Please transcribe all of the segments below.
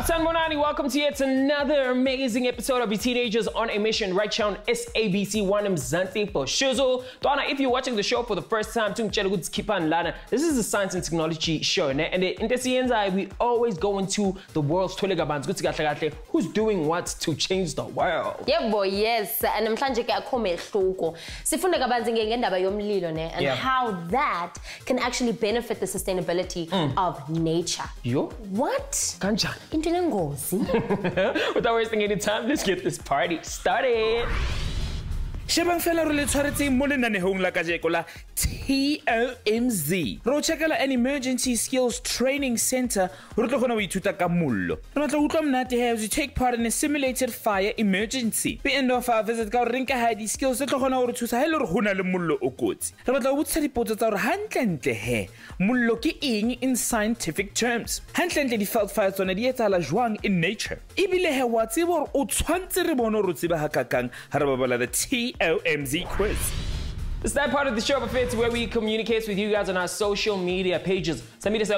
up? Sanbonani, welcome to yet another amazing episode of the Teenagers on a Mission right here on SABC One Mzanthi Poshuzo. If you're watching the show for the first time, this is a science and technology show, and we always go into the world's who's doing what to change the world. Yeah, boy, yes. And I'm trying to get and how that can actually benefit the sustainability of nature. Yo? What? Without wasting any time, let's get this party started. Shebang fela re le tshwaretse mo lenanehong la kajeko la TOMZ. Re o checkela an emergency skills training center ho re tlo kgona ho ithuta ka mollo. Re tla utlwa mnate ha you take part in a simulated fire emergency. The end of our visit ka ho re nka ha di skills tlo kgona ho re thusa ha le re hona le mollo o kotsi. Re batla ho botsa dipotso tsa ho re hantlentle he mollo ke eng in scientific terms. Hantlentle di fault fires tsona di etsahala jwang in nature. Ebile he wa tsebo hore o tshwantse re bona hore o tseba ha kakang ha re babala the TOMZ quiz. It's that part of the show of affairs where we communicate with you guys on our social media pages. What is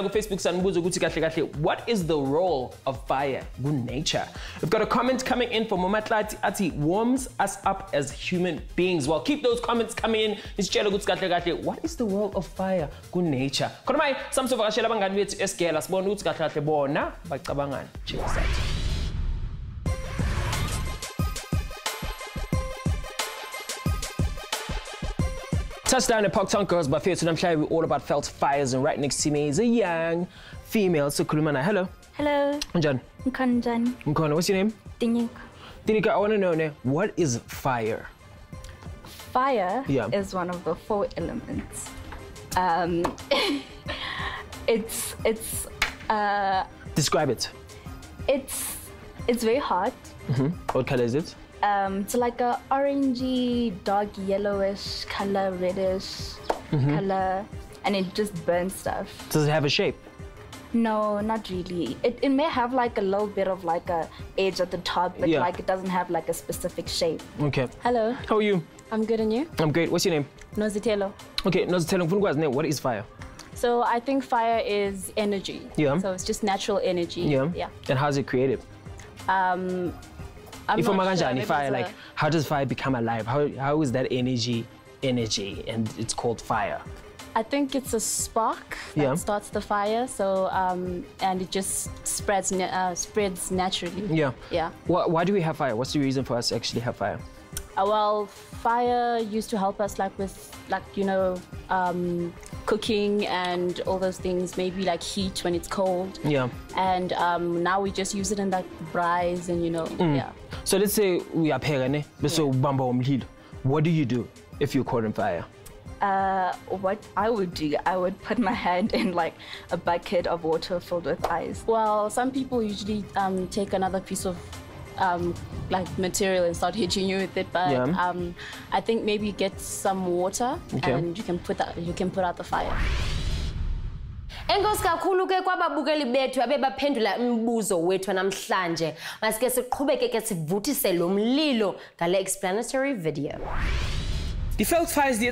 the role of fire in nature? We've got a comment coming in from Momatlati Ati, warms us up as human beings. Well, keep those comments coming in. What is the role of fire in nature? Cheers. Touchdown at Parktown Girls by Fair, so I'm sharing all about felt fires, and right next to me is a young female. So Kulumana, hello. Hello. Njan. Nkanjan. Nkona, what's your name? Dinika. Dinika, I wanna know now, what is fire? Fire is one of the four elements. Describe it. It's very hot. What color is it? It's like a orangey, dark yellowish color, reddish color, and it just burns stuff. Does it have a shape? No, not really. It may have like a little bit of like a edge at the top, but like it doesn't have like a specific shape. Okay. Hello. How are you? I'm good, and you? I'm great. What's your name? Nozitelo. Okay, Nozitelo, what is fire? So I think fire is energy. Yeah. So it's just natural energy. Yeah. Yeah. And how's it created? How does fire become alive? How is that energy and it's called fire? I think it's a spark that starts the fire, so and it just spreads naturally. Yeah. Yeah. Why do we have fire? What's the reason for us to actually have fire? Well, fire used to help us like with cooking and all those things, maybe like heat when it's cold. Yeah. And now we just use it in like braais and yeah. So let's say we are pegane, but so bamba umlilo. What do you do if you're caught in fire? What I would do, I would put my hand in like a bucket of water filled with ice. Well, some people usually take another piece of like material and start hitting you with it, but I think maybe you get some water and you can put out the fire. Enkosi kakhulu ke kwababukeli bethu abebaphendula umbuzo wethu namhlanje. Masike siqhubeke ke sivuthise lo mlilo ngale explanatory video. The felt fires the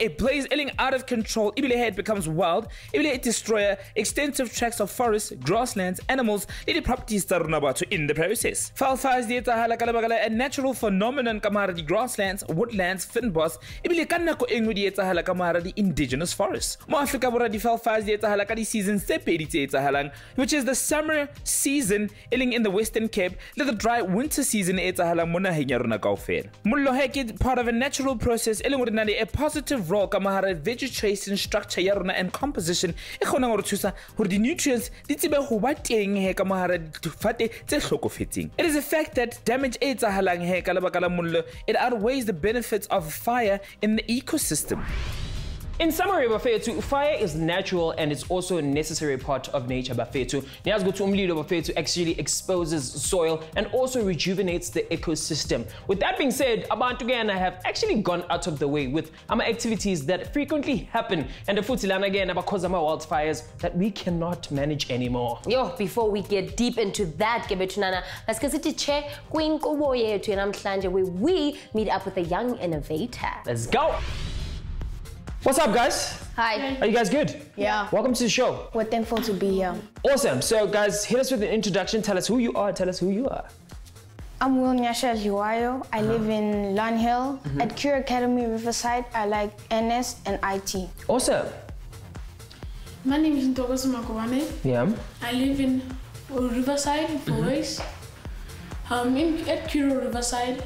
a blaze ailing out of control. It becomes wild. It destroys extensive tracts of forests, grasslands, animals, and properties that in the premises. Felt fires the a natural phenomenon kamaradi grasslands, woodlands, fynbos. It indigenous forests. Mo Africa the felt fires the seasons which is the summer season ailing in the Western Cape, the dry winter season part of a natural process a positive role vegetation structure and composition nutrients. It is a fact that damage it outweighs the benefits of fire in the ecosystem. In summary, Bafetu, fire is natural and it's also a necessary part of nature, Bafetu. Nyazgutu umlilo, Bafetu, actually exposes soil and also rejuvenates the ecosystem. With that being said, abantu again, I have actually gone out of the way with activities that frequently happen and the futilan again about Kozama wildfires that we cannot manage anymore. Yo, before we get deep into that, Gebetunana, let's get chair kwinkubo yethu namhlanje where we meet up with a young innovator. Let's go! What's up, guys? Hi. Are you guys good? Yeah. Welcome to the show. We're thankful to be here. Awesome. So guys, hit us with an introduction. Tell us who you are. I'm Will Nyasha Liwayo. I live in Lawn Hill at Curro Academy Riverside. I like NS and IT. Awesome. My name is Ntokosi Makwane. Yeah. I live in Riverside, Boys. At Curro Riverside,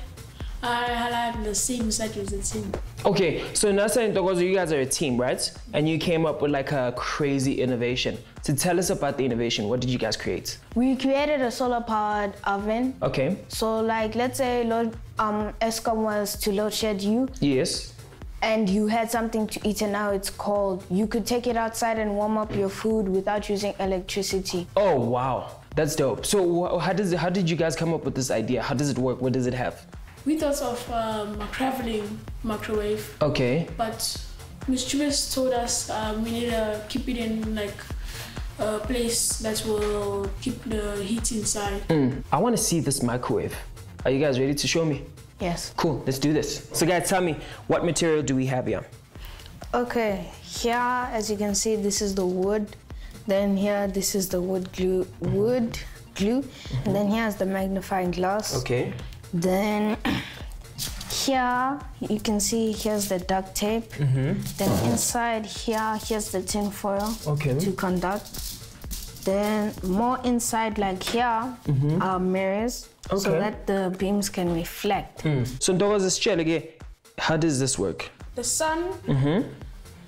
I like the same subjects and same. Okay, so Nasa and Ntokosi, you guys are a team, right? And you came up with like a crazy innovation. So tell us about the innovation. What did you guys create? We created a solar-powered oven. Okay. So like, let's say Eskom was to load shed you. Yes. And you had something to eat and now it's cold. You could take it outside and warm up your food without using electricity. Oh, wow. That's dope. So how did you guys come up with this idea? How does it work? What does it have? We thought of a traveling microwave. Okay. But Mischievous told us we need to keep it in like a place that will keep the heat inside. I want to see this microwave. Are you guys ready to show me? Yes. Cool, let's do this. So guys, tell me, what material do we have here? Okay, here, as you can see, this is the wood. Then here, this is the wood glue. And then here's the magnifying glass. Okay. Then here, you can see here's the duct tape. Then inside here, here's the tin foil to conduct. Then more inside, like here, are mirrors so that the beams can reflect. So Ntokosi, this chair again, how does this work? The sun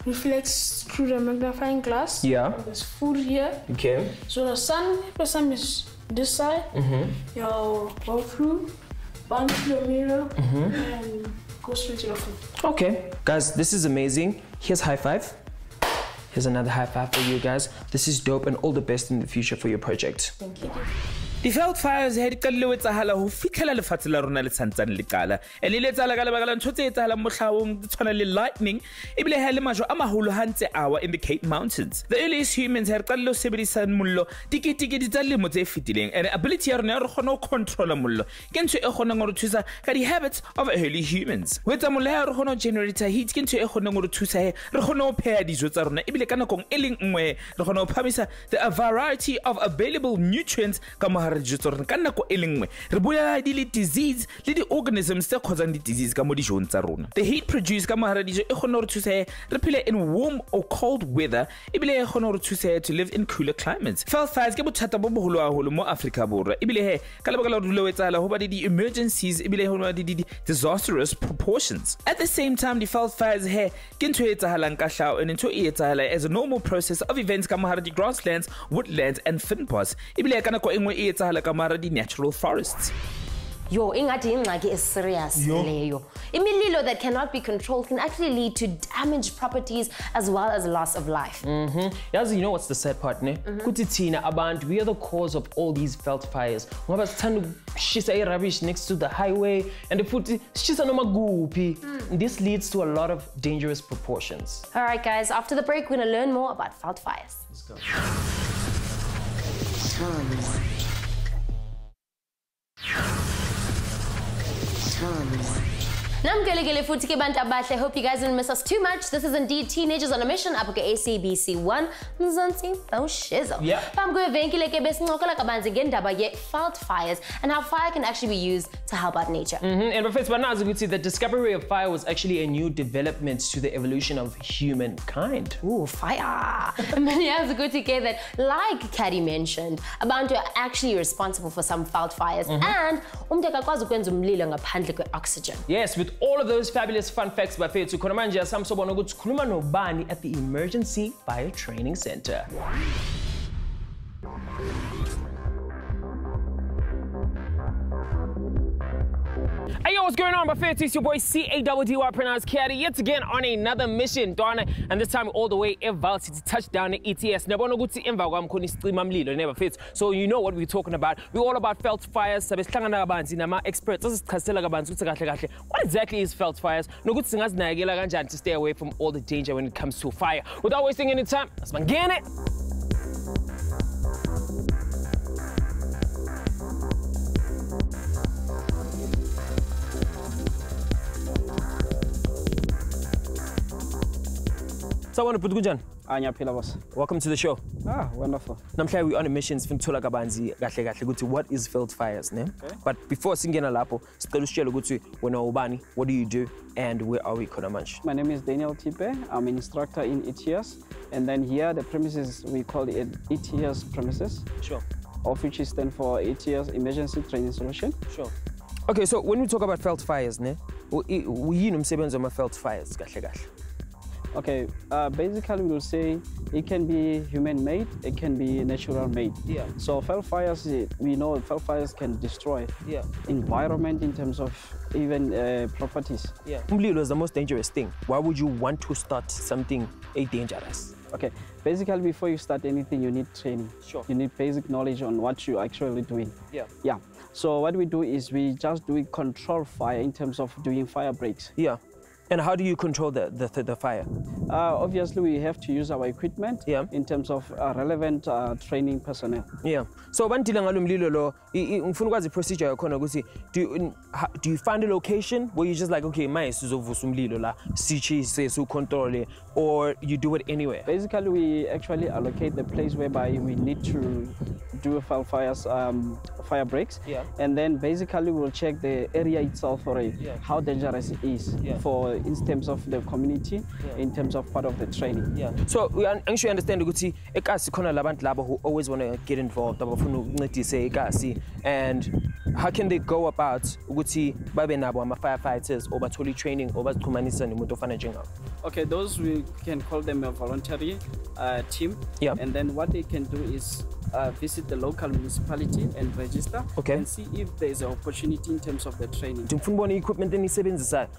reflects through the magnifying glass. Yeah. There's food here. Okay. So the sun, if the sun is this side, you'll go through. Bounce the mirror and go straight to the food. Okay. Guys, this is amazing. Here's high five. Here's another high five for you guys. This is dope and all the best in the future for your project. Thank you. The failed fires had Kalowitz Ahala who Fikala Fatalona Santan Licala, and Ilitala Galavalan Totala Moshawung, the Tonally Lightning, Ible Halemajo Amahulu Hante Hour in the Cape Mountains. The earliest humans had Kalo Sibri San Mullo, Tiki Tiki Dalimute Fitiling, and ability or no control Mullo, can to Ehonomorutusa, carry habits of early humans. With a Muller Hono generator, heat can to Ehonomorutusa, Rohono Pedizarna, Iblecanacon Ellingwe, Rohono Pamisa, the variety of available nutrients come. The heat produced in warm or cold weather to live in cooler climates. The emergencies disastrous proportions. At the same time, the failed fires here as a normal process of events grasslands, woodlands, and finpots. The natural forests. Yo, ingati is serious. Imililo that cannot be controlled can actually lead to damaged properties as well as loss of life. You know what's the sad part, ne? Kutitina Aband, we are the cause of all these felt fires. She's a rubbish next to the highway and they put she's a magupi. This leads to a lot of dangerous proportions. Alright guys, after the break we're gonna learn more about felt fires. Let's go. I hope you guys didn't miss us too much. This is indeed Teenagers on a Mission. SABC One. Yeah. About fault fires and how fire can actually be used to help out nature. And Professor Banaza, we see the discovery of fire was actually a new development to the evolution of humankind. Ooh, fire! That, like Caddy mentioned, abantu are actually responsible for some fault fires and oxygen. Yes, with all of those fabulous fun facts by Fethu Konamanja, Samsobona Gutskuluma no Bani at the Emergency Fire Training Center. Hey yo, what's going on, my fans? It's your boy C-A-D-D-Y, pronounced Caddy, yet again on another mission, Donna, and this time all the way in Val City, touchdown at ETS. So you know what we're talking about. We're all about felt fires. Experts. What exactly is felt fires? To stay away from all the danger when it comes to fire. Without wasting any time, let's begin it. Sawana Putgujan. Anya Pilavos. Welcome to the show. Ah, wonderful. Namhlanje we on a mission sifuna kabanzi kahle kahle ukuthi what is failed fires, ne? Okay. But before singena lapho, sicela usitshele ukuthi wena ubani, what do you do and where are we khona manje? My name is Daniel Tipe. I'm an instructor in ETS, and then here the premises we call it ETS premises. Sure. Of which is stand for ETS Emergency Training Solution. Sure. Okay, so when we talk about failed fires, ne? Uyini umsebenzi wama failed fires kahle kahle? Okay, basically we will say it can be human-made, it can be natural-made. Yeah. So failed fires, we know failed fires can destroy environment in terms of even properties. Yeah. Umlilo is the most dangerous thing. Why would you want to start something dangerous? Okay, basically before you start anything, you need training. Sure. You need basic knowledge on what you're actually doing. Yeah. Yeah. So what we do is we just do control fire in terms of doing fire breaks. Yeah. And how do you control the fire? Obviously, we have to use our equipment in terms of relevant training personnel. Yeah. So, when the procedure, do you find a location where you're just like, okay, my control, or you do it anywhere? Basically, we actually allocate the place whereby we need to do fire breaks, and then basically we'll check the area itself already, how dangerous it is for in terms of the community, in terms of part of the training. Yeah. So we actually understand the who always want to get involved, and how can they go about firefighters or training or okay, those we can call them a voluntary team, and then what they can do is visit the local municipality and register and see if there's an opportunity in terms of the training.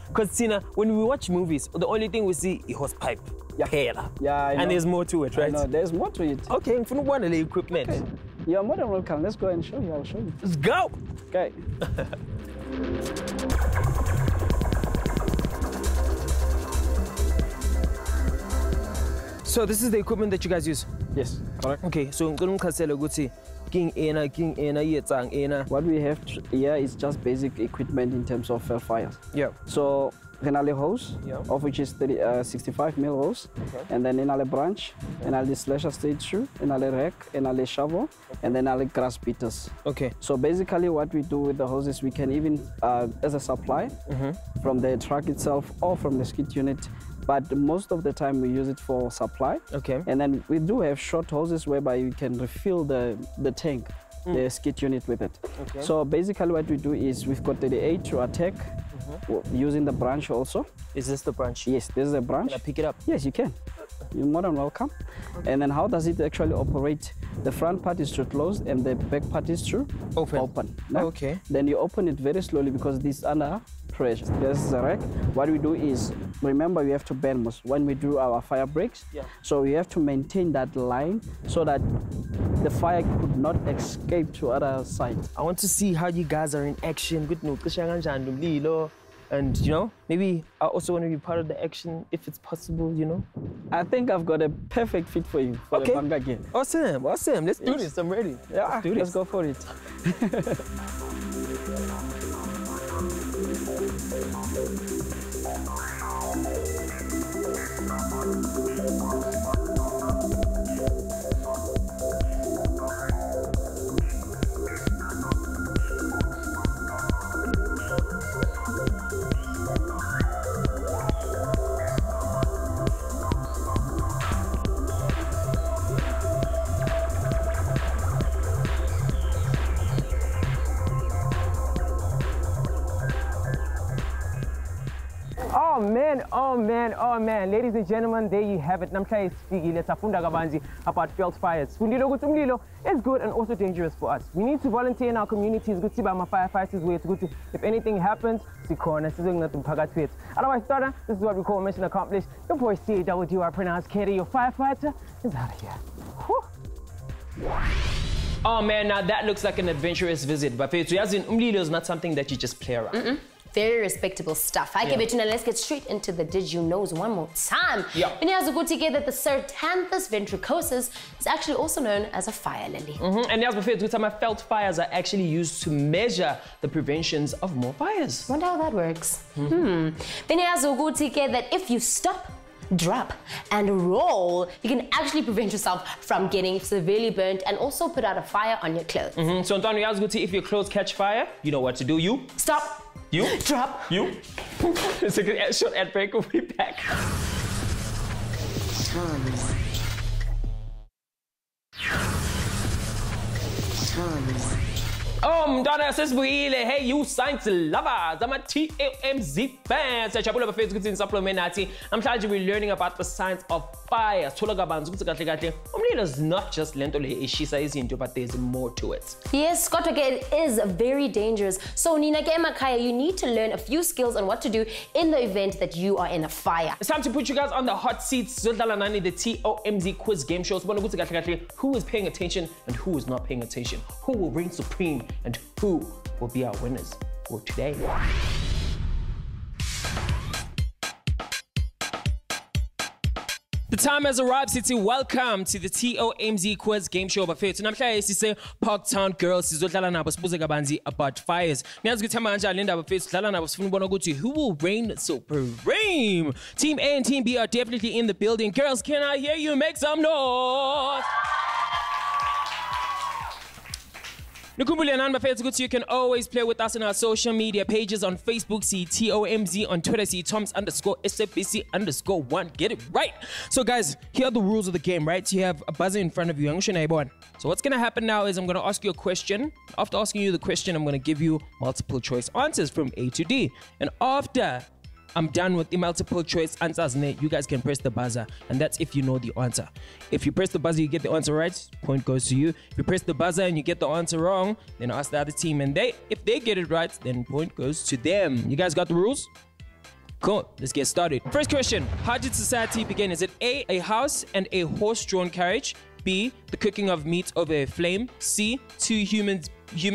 Because when we watch movies, the only thing we see is horse pipe. Yeah, and there's more to it, right? No, there's more to it. Okay, equipment. Okay. You're more than welcome. Let's go and show you. I'll show you. Let's go! Okay. So this is the equipment that you guys use? Yes, correct. Okay, so what we have here is just basic equipment in terms of fires. Yeah. So Renale hose, of which is 65 mil hose, and then Renale branch, Renale slasher stage shoe, Renale rack, Renale shovel, and then Renale grass beaters. Okay. So basically what we do with the hoses, we can even, as a supply, from the truck itself or from the skid unit, but most of the time we use it for supply. Okay. And then we do have short hoses whereby you can refill the tank, the skid unit with it. Okay. So basically what we do is we've got 38 to attack, using the branch also. Is this the branch? Yes, this is the branch. Can I pick it up? Yes, you can. You're more than welcome. Okay. And then how does it actually operate? The front part is to close and the back part is to open. No? Okay. Then you open it very slowly because this under pressure. This is a rack. What we do is, remember we have to bend most when we do our fire breaks. Yeah. So we have to maintain that line so that the fire could not escape to other side. I want to see how you guys are in action. Good news. And, you know, maybe I also want to be part of the action if it's possible, you know? I think I've got a perfect fit for you for the Banga game. Awesome, awesome. Let's do this. I'm ready. Yeah, let's do this. Let's go for it. Oh man, ladies and gentlemen, there you have it. Namhlanje sifikile safunda kabanzi about failed fires. Fundile ukuthi umlilo is good and also dangerous for us. We need to volunteer in our communities. Good to be our firefighters. We good to, if anything happens, sikhona sizonginathu mphakathi wethu. Otherwise, Tata, this is what we call mission accomplished. Your boy CAWDR, pronounced Kerry, your firefighter, is out of here. Whew. Oh man, now that looks like an adventurous visit. But umlilo is not something that you just play around. Very respectable stuff. I give it to you. Now let's get straight into the did you knows one more time. And here's a good to get that the Sertanthus ventricosus is actually also known as a fire lily. And here's before the time I felt fires are actually used to measure the preventions of more fires. Wonder how that works. Then here's a good to get that if you stop, drop and roll, you can actually prevent yourself from getting severely burnt and also put out a fire on your clothes. So Antonio, I was going to say, if your clothes catch fire, you know what to do. You stop. You drop. You. It's a good short ad break. We'll be back. Mdana sesibuyile. Hey you science lovers, I'm a TOMZ fans. Siyajabula bafethu ukuthi nisaphulomena nathi. Namhlanje we're learning about the science of fire. Sithola kabanzi ukuthi kahle kahle umlilo is not just lento le eshisa izinto, but there's more to it. Yes, Scott, again, it is very dangerous. So nina ke emakhaya, you need to learn a few skills on what to do in the event that you are in a fire. It's time to put you guys on the hot seats. Zodlala nani the TOMZ quiz game show. Sibona ukuthi kahle kahle who is paying attention and who is not paying attention. Who will reign supreme and who will be our winners for today? The time has arrived, City. Welcome to the TOMZ Quiz Game Show. But first, namhlanje sise Parktown Girls sizodlala nabo sibuze kabanzi about fires. Niyazi ukuthi manje alinda bafethu sidlala nabo sifuna ubona ukuthi who will reign supreme. Team A and Team B are definitely in the building. Girls, can I hear you make some noise? You can always play with us on our social media pages on Facebook, CTOMZ, on Twitter, TOMZ_SABC_1. Get it right. So guys, here are the rules of the game, right? You have a buzzer in front of you. So what's going to happen now is I'm going to ask you a question. After asking you the question, I'm going to give you multiple choice answers from A to D. And after I'm done with the multiple choice answers, you guys can press the buzzer, and that's if you know the answer. If you press the buzzer, you get the answer right, point goes to you. If you press the buzzer and you get the answer wrong, then ask the other team, and if they get it right, then point goes to them. You guys got the rules? Cool, let's get started. First question, how did society begin? Is it A, a house and a horse-drawn carriage? B, the cooking of meat over a flame? C, two human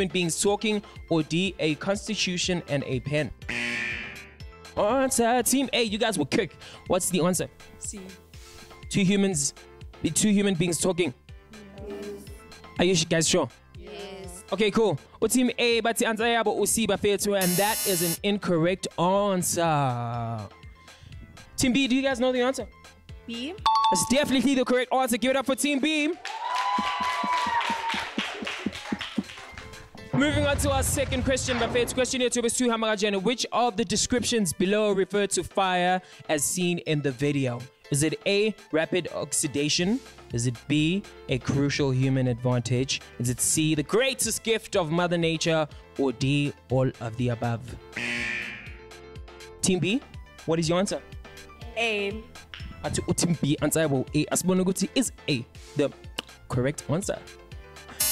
beings talking? Or D, a constitution and a pen? Answer. Team A, you guys were quick. What's the answer? C. Two human beings talking. Yes. Are you guys sure? Yes. Okay, cool. O team A, but the answer is C, but fair to, and that is an incorrect answer. Team B, do you guys know the answer? B. That's definitely the correct answer. Give it up for Team B. Moving on to our second question, but first question here to Mr. Hamarajana. Which of the descriptions below refer to fire as seen in the video? Is it A, rapid oxidation? Is it B, a crucial human advantage? Is it C, the greatest gift of Mother Nature? Or D, all of the above? Team B, what is your answer? A. Team B, answer A. Asbonoguti is A, the correct answer.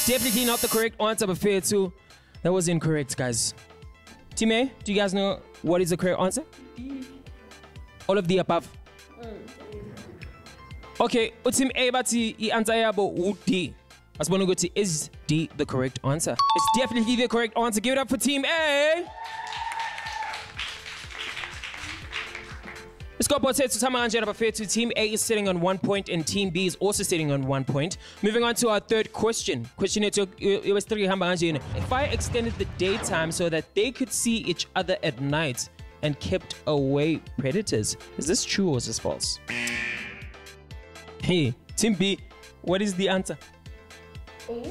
Definitely not the correct answer, but fair too. That was incorrect, guys. Team A, do you guys know what is the correct answer? D. All of the above. Okay, Team A, but the answer is D. As one go to, is D the correct answer? It's definitely the correct answer. Give it up for Team A. Team A is sitting on 1 point and Team B is also sitting on 1 point. Moving on to our third question. Fire extended the daytime so that they could see each other at night and kept away predators. Is this true or is this false? Hey, Team B, what is the answer? A.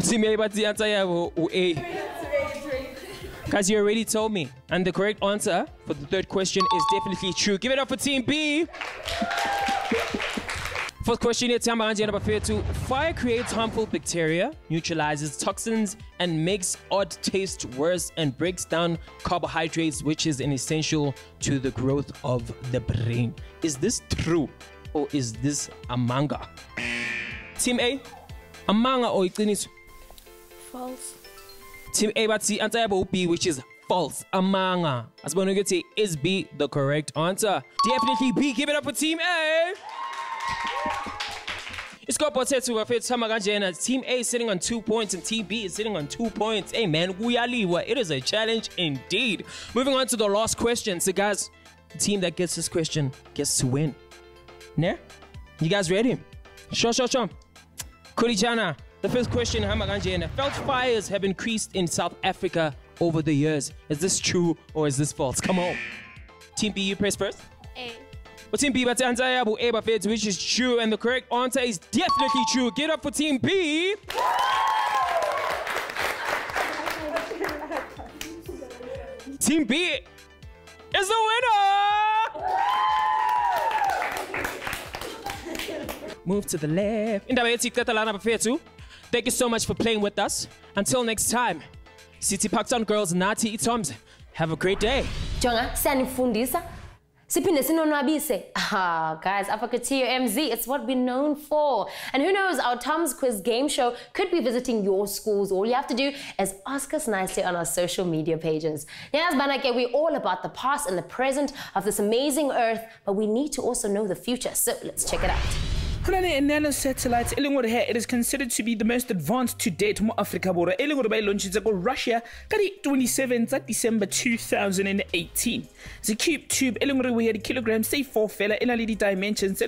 Team A, but the answer is A. Guys, you already told me. And the correct answer for the third question is definitely true. Give it up for Team B. Fourth question here, fire creates harmful bacteria, neutralizes toxins, and makes odd taste worse and breaks down carbohydrates, which is an essential to the growth of the brain. Is this true or is this a manga? Team A, a manga or it's false. Team A, but the answer is B, which is false. Amanga. As one can say, is B the correct answer? Definitely B. Give it up for Team A. It's got potential. Team A is sitting on 2 points and Team B is sitting on 2 points. Hey man, it is a challenge indeed. Moving on to the last question. So guys, the team that gets this question gets to win. Yeah? You guys ready? Sure. Kurijana. The first question, felt fires have increased in South Africa over the years. Is this true or is this false? Come on. Team B, you press first. A. For Team B, but the answer is A, which is true, and the correct answer is definitely true. Get up for Team B. Team B is the winner! Move to the left. Thank you so much for playing with us. Until next time, City Parktown Girls Nati TOMZ. Have a great day. Guys, Africa TOMZ, it's what we're known for. And who knows, our TOMZ quiz game show could be visiting your schools. All you have to do is ask us nicely on our social media pages. Yes, Banake, we're all about the past and the present of this amazing earth, but we need to also know the future. So let's check it out. Planet Nano satellites, it is considered to be the most advanced to date in Africa. It launched in Russia on the 27th of December 2018. The cube tube, we had kilograms, say 4 fella, and the dimensions, the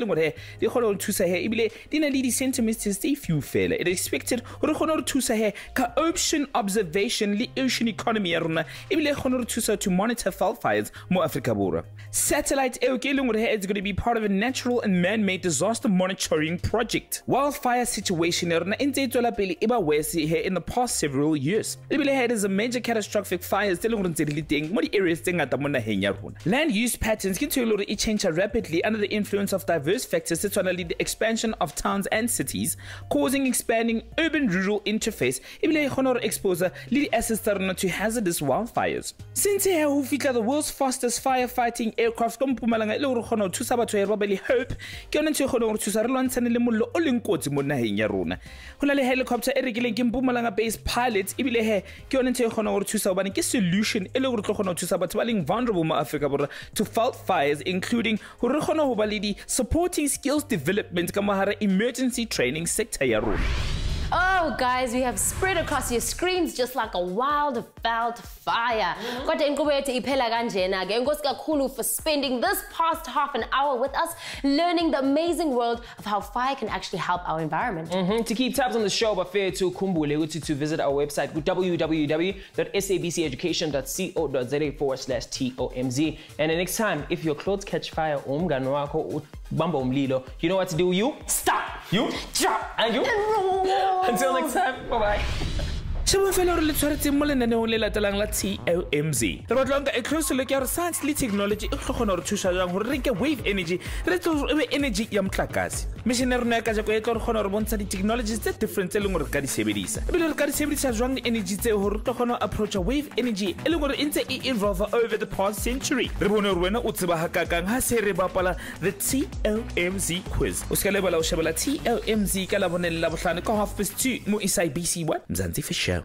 whole to Sahel, the centimeters, they few fella. It is expected to Sahel, ocean observation, the ocean economy, to monitor wildfires in Africa. Satellite, it's going to be part of a natural and man made disaster monitoring project. Wildfire situation in the past several years. It is a major catastrophic fire areas. Land use patterns can change rapidly under the influence of diverse factors that lead the expansion of towns and cities, causing expanding urban-rural interface. Exposure lead assets to hazardous wildfires. Since the world's fastest firefighting aircraft, hope helicopter pilots solution vulnerable to fault fires, including supporting skills development emergency training sector. Oh, guys, we have spread across your screens just like a wild fire. For spending this past half an hour with us, learning the amazing world of how fire can actually help our environment. To keep tabs on the show, but fair to kumbule to visit our website www.sabceducation.co.za/TOMZ. And the next time, if your clothes catch fire, you know what to do. You stop. You drop. And you roll. Until next time, bye-bye. A closer look at science and technology to wave energy, energy technologies that different approach a wave energy evolve over the past century. The TOMZ quiz. TOMZ half past 2 mo SABC One.